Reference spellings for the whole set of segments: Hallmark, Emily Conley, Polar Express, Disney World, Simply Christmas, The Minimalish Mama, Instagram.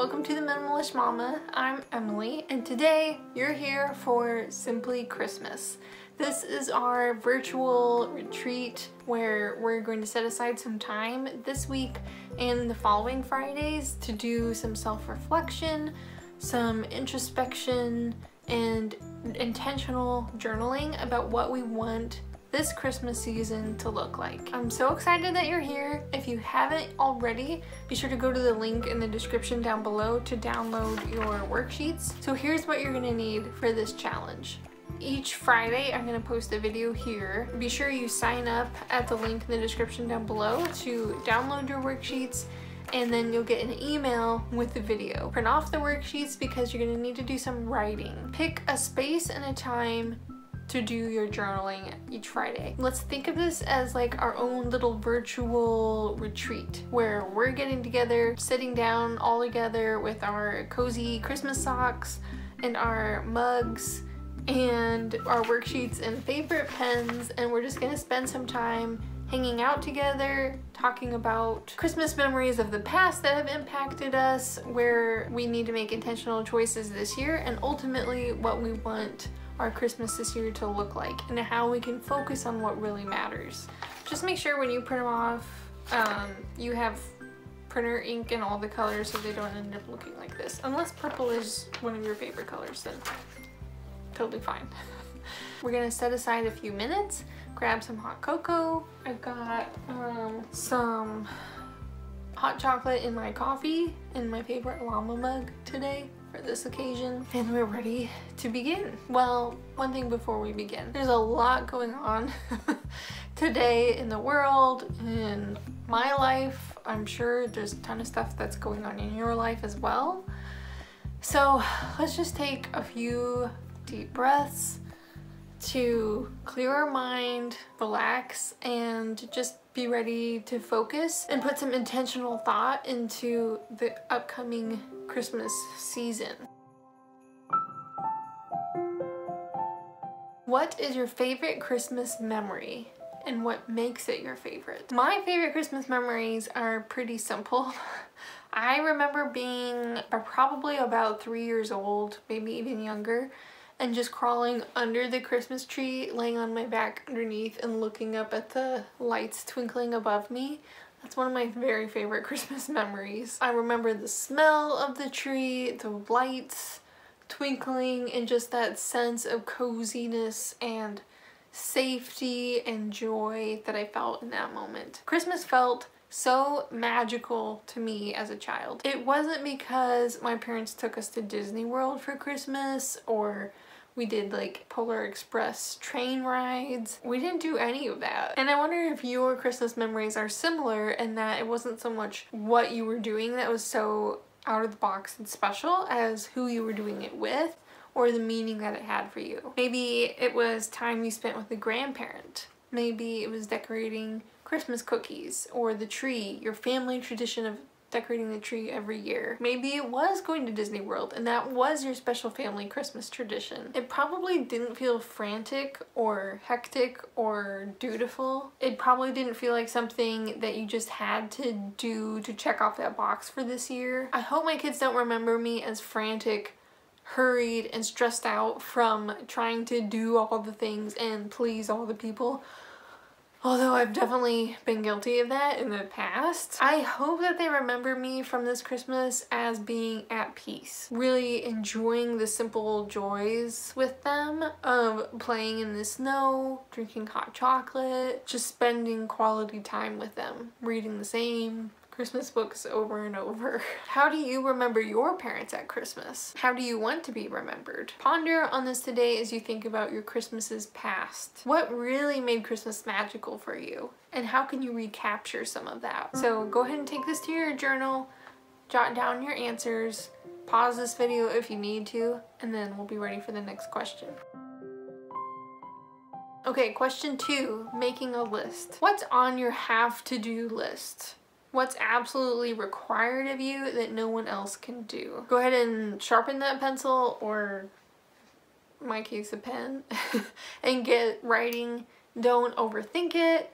Welcome to The Minimalish Mama. I'm Emily, and today you're here for Simply Christmas. This is our virtual retreat where we're going to set aside some time this week and the following Fridays to do some self-reflection, some introspection, and intentional journaling about what we want this Christmas season to look like. I'm so excited that you're here. If you haven't already, be sure to go to the link in the description down below to download your worksheets. So here's what you're gonna need for this challenge. Each Friday, I'm gonna post a video here. Be sure you sign up at the link in the description down below to download your worksheets, and then you'll get an email with the video. Print off the worksheets because you're gonna need to do some writing. Pick a space and a time to do your journaling each Friday. Let's think of this as like our own little virtual retreat where we're getting together, sitting down all together with our cozy Christmas socks and our mugs and our worksheets and favorite pens, and we're just gonna spend some time hanging out together, talking about Christmas memories of the past that have impacted us, where we need to make intentional choices this year, and ultimately what we want our Christmas this year to look like and how we can focus on what really matters. Just make sure when you print them off, you have printer ink in all the colors so they don't end up looking like this. Unless purple is one of your favorite colors, then totally fine. We're gonna set aside a few minutes, grab some hot cocoa. I've got some hot chocolate in my coffee in my favorite llama mug today for this occasion, and we're ready to begin. Well, one thing before we begin, there's a lot going on today in the world, in my life. I'm sure there's a ton of stuff that's going on in your life as well. So let's just take a few deep breaths to clear our mind, relax, and just be ready to focus and put some intentional thought into the upcoming Christmas season. What is your favorite Christmas memory, and what makes it your favorite? My favorite Christmas memories are pretty simple. I remember being probably about 3 years old, maybe even younger, and just crawling under the Christmas tree, laying on my back underneath and looking up at the lights twinkling above me. That's one of my very favorite Christmas memories. I remember the smell of the tree, the lights twinkling, and just that sense of coziness and safety and joy that I felt in that moment. Christmas felt so magical to me as a child. It wasn't because my parents took us to Disney World for Christmas or we did like Polar Express train rides. We didn't do any of that. And I wonder if your Christmas memories are similar in that it wasn't so much what you were doing that was so out of the box and special as who you were doing it with or the meaning that it had for you. Maybe it was time you spent with a grandparent. Maybe it was decorating Christmas cookies or the tree, your family tradition of decorating the tree every year. Maybe it was going to Disney World and that was your special family Christmas tradition. It probably didn't feel frantic or hectic or dutiful. It probably didn't feel like something that you just had to do to check off that box for this year. I hope my kids don't remember me as frantic, hurried, and stressed out from trying to do all the things and please all the people. Although I've definitely been guilty of that in the past. I hope that they remember me from this Christmas as being at peace, really enjoying the simple joys with them of playing in the snow, drinking hot chocolate, just spending quality time with them, reading the same Christmas books over and over. How do you remember your parents at Christmas? How do you want to be remembered? Ponder on this today as you think about your Christmases past. What really made Christmas magical for you? And how can you recapture some of that? So go ahead and take this to your journal, jot down your answers, pause this video if you need to, and then we'll be ready for the next question. Okay, question 2, making a list. What's on your have-to-do list? What's absolutely required of you that no one else can do? Go ahead and sharpen that pencil, or in my case a pen, and get writing. Don't overthink it.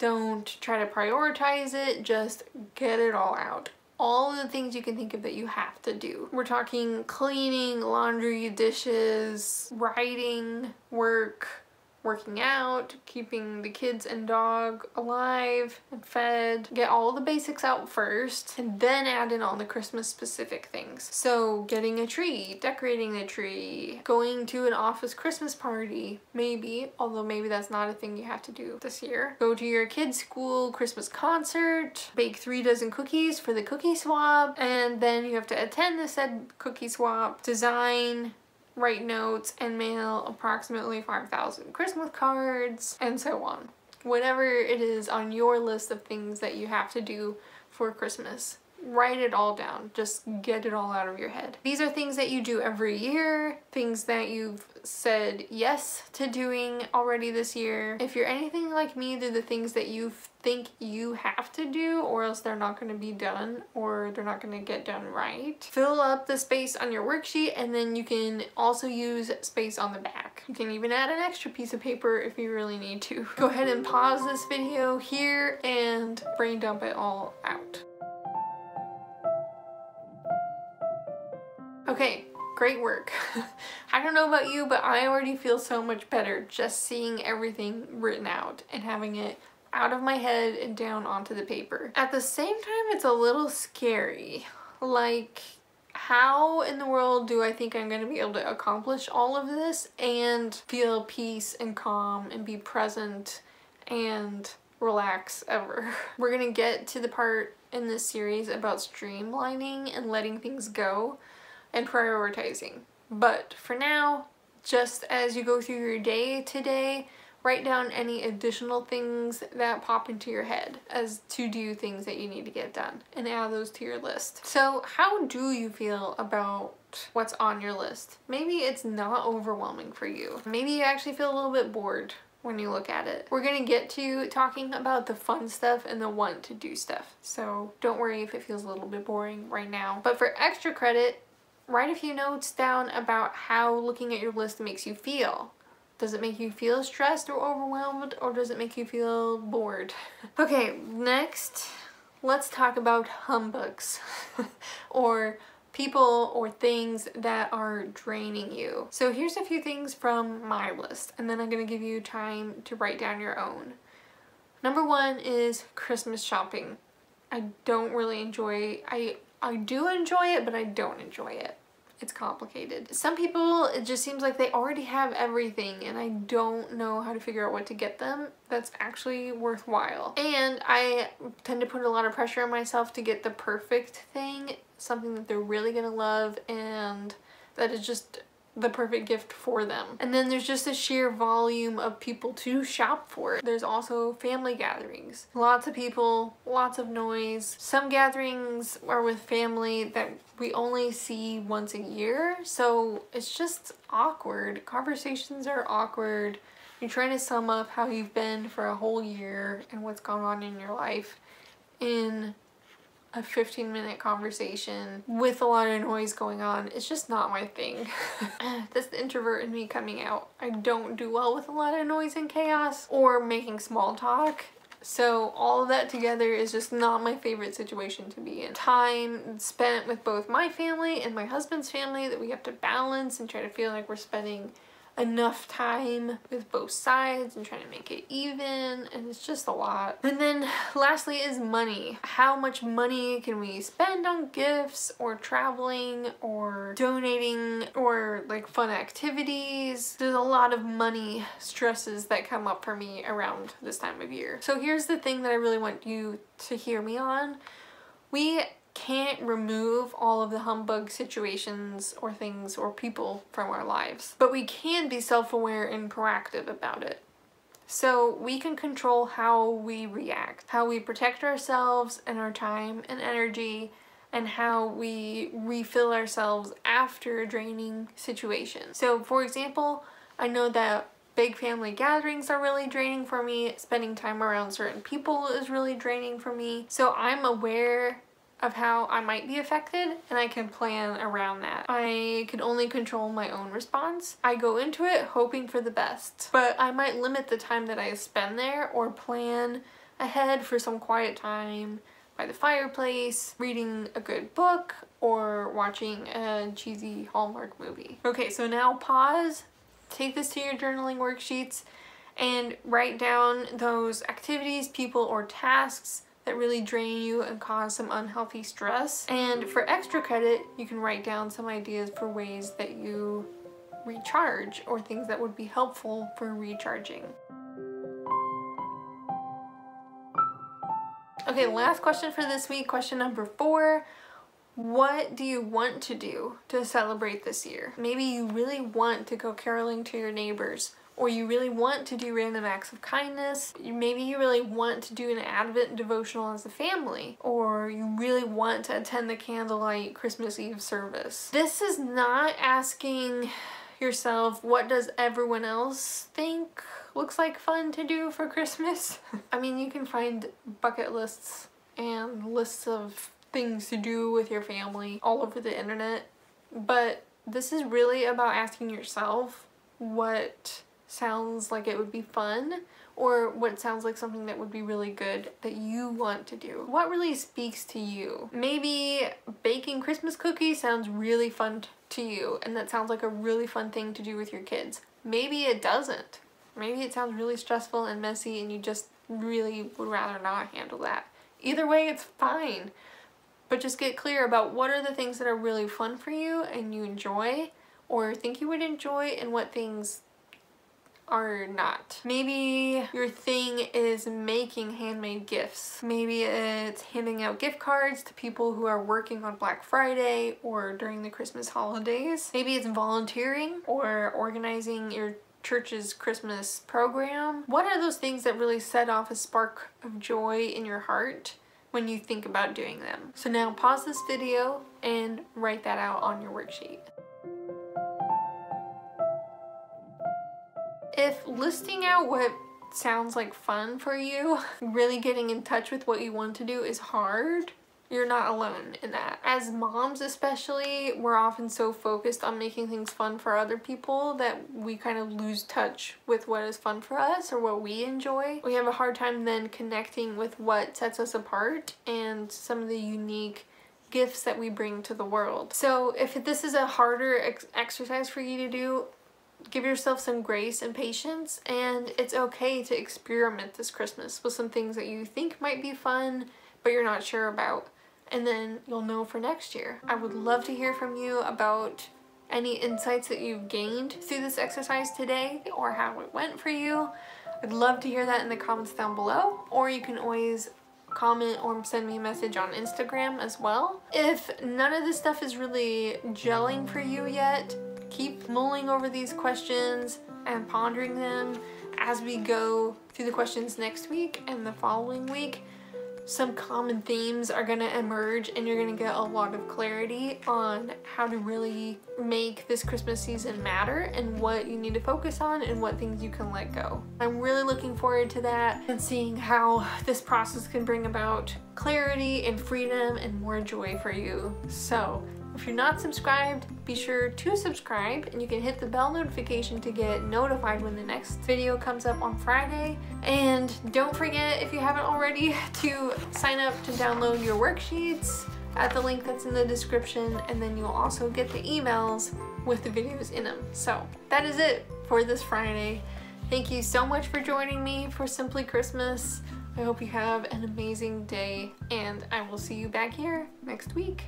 Don't try to prioritize it. Just get it all out. all the things you can think of that you have to do. We're talking cleaning, laundry, dishes, writing, work, working out, keeping the kids and dog alive and fed. Get all the basics out first and then add in all the Christmas specific things. So getting a tree, decorating a tree, going to an office Christmas party, maybe, although maybe that's not a thing you have to do this year. Go to your kids' school Christmas concert, bake 3 dozen cookies for the cookie swap, and then you have to attend the said cookie swap, design, write notes, and mail approximately 5,000 Christmas cards, and so on. Whatever it is on your list of things that you have to do for Christmas, write it all down. Just get it all out of your head. These are things that you do every year, things that you've said yes to doing already this year. If you're anything like me, they're the things that you think you have to do, or else they're not going to be done, or they're not going to get done right. Fill up the space on your worksheet, and then you can also use space on the back. You can even add an extra piece of paper if you really need to. Go ahead and pause this video here and brain dump it all out. Okay, great work. I don't know about you, but I already feel so much better just seeing everything written out and having it out of my head and down onto the paper. At the same time, it's a little scary. Like, how in the world do I think I'm going to be able to accomplish all of this and feel peace and calm and be present and relax ever? We're going to get to the part in this series about streamlining and letting things go and prioritizing. But for now, just as you go through your day today, write down any additional things that pop into your head as to-do things that you need to get done and add those to your list. So how do you feel about what's on your list? Maybe it's not overwhelming for you. Maybe you actually feel a little bit bored when you look at it. We're gonna get to talking about the fun stuff and the want to do stuff. So don't worry if it feels a little bit boring right now. But for extra credit, write a few notes down about how looking at your list makes you feel. Does it make you feel stressed or overwhelmed, or does it make you feel bored? Okay, next, let's talk about humbugs or people or things that are draining you. So here's a few things from my list, and then I'm going to give you time to write down your own. Number 1 is Christmas shopping. I don't really enjoy, I do enjoy it, but I don't enjoy it. It's complicated. Some people, it just seems like they already have everything and I don't know how to figure out what to get them that's actually worthwhile. And I tend to put a lot of pressure on myself to get the perfect thing, something that they're really gonna love and that is just the perfect gift for them. And then there's just a sheer volume of people to shop for. There's also family gatherings. Lots of people, lots of noise. Some gatherings are with family that we only see once a year, so it's just awkward. Conversations are awkward. You're trying to sum up how you've been for a whole year and what's gone on in your life in a 15-minute conversation with a lot of noise going on. It's just not my thing. That's the introvert in me coming out. I don't do well with a lot of noise and chaos or making small talk. So all of that together is just not my favorite situation to be in. Time spent with both my family and my husband's family that we have to balance and try to feel like we're spending enough time with both sides and trying to make it even, and it's just a lot. And then lastly is money. How much money can we spend on gifts or traveling or donating or like fun activities? There's a lot of money stresses that come up for me around this time of year. So here's the thing that I really want you to hear me on. We can't remove all of the humbug situations or things or people from our lives, but we can be self-aware and proactive about it. So we can control how we react, how we protect ourselves and our time and energy, and how we refill ourselves after a draining situation. So for example, I know that big family gatherings are really draining for me. Spending time around certain people is really draining for me. So I'm aware of how I might be affected and I can plan around that. I can only control my own response. I go into it hoping for the best, but I might limit the time that I spend there or plan ahead for some quiet time by the fireplace, reading a good book, or watching a cheesy Hallmark movie. Okay, so now pause, take this to your journaling worksheets, and write down those activities, people, or tasks that really drain you and cause some unhealthy stress. And for extra credit, you can write down some ideas for ways that you recharge, or things that would be helpful for recharging. Okay, last question for this week, question number 4. What do you want to do to celebrate this year? Maybe you really want to go caroling to your neighbors, or you really want to do random acts of kindness. Maybe you really want to do an Advent devotional as a family, or you really want to attend the candlelight Christmas Eve service. This is not asking yourself, what does everyone else think looks like fun to do for Christmas? I mean, you can find bucket lists and lists of things to do with your family all over the internet, but this is really about asking yourself what sounds like it would be fun, or what sounds like something that would be really good that you want to do. What really speaks to you? Maybe baking Christmas cookies sounds really fun to you, and that sounds like a really fun thing to do with your kids. Maybe it doesn't. Maybe it sounds really stressful and messy and you just really would rather not handle that. Either way, it's fine. But just get clear about what are the things that are really fun for you and you enjoy, or think you would enjoy, and what things are not. Maybe your thing is making handmade gifts. Maybe it's handing out gift cards to people who are working on Black Friday or during the Christmas holidays. Maybe it's volunteering or organizing your church's Christmas program. What are those things that really set off a spark of joy in your heart when you think about doing them? So now pause this video and write that out on your worksheet. If listing out what sounds like fun for you, really getting in touch with what you want to do is hard, you're not alone in that. As moms especially, we're often so focused on making things fun for other people that we kind of lose touch with what is fun for us or what we enjoy. We have a hard time then connecting with what sets us apart and some of the unique gifts that we bring to the world. So if this is a harder exercise for you to do, give yourself some grace and patience, and it's okay to experiment this Christmas with some things that you think might be fun but you're not sure about, and then you'll know for next year. I would love to hear from you about any insights that you've gained through this exercise today, or how it went for you. I'd love to hear that in the comments down below, or you can always comment or send me a message on Instagram as well. If none of this stuff is really gelling for you yet, keep mulling over these questions and pondering them as we go through the questions next week and the following week. Some common themes are going to emerge, and you're going to get a lot of clarity on how to really make this Christmas season matter, and what you need to focus on, and what things you can let go. I'm really looking forward to that and seeing how this process can bring about clarity and freedom and more joy for you. So if you're not subscribed, be sure to subscribe, and you can hit the bell notification to get notified when the next video comes up on Friday. And don't forget, if you haven't already, to sign up to download your worksheets at the link that's in the description, and then you'll also get the emails with the videos in them. So that is it for this Friday. Thank you so much for joining me for Simply Christmas. I hope you have an amazing day, and I will see you back here next week.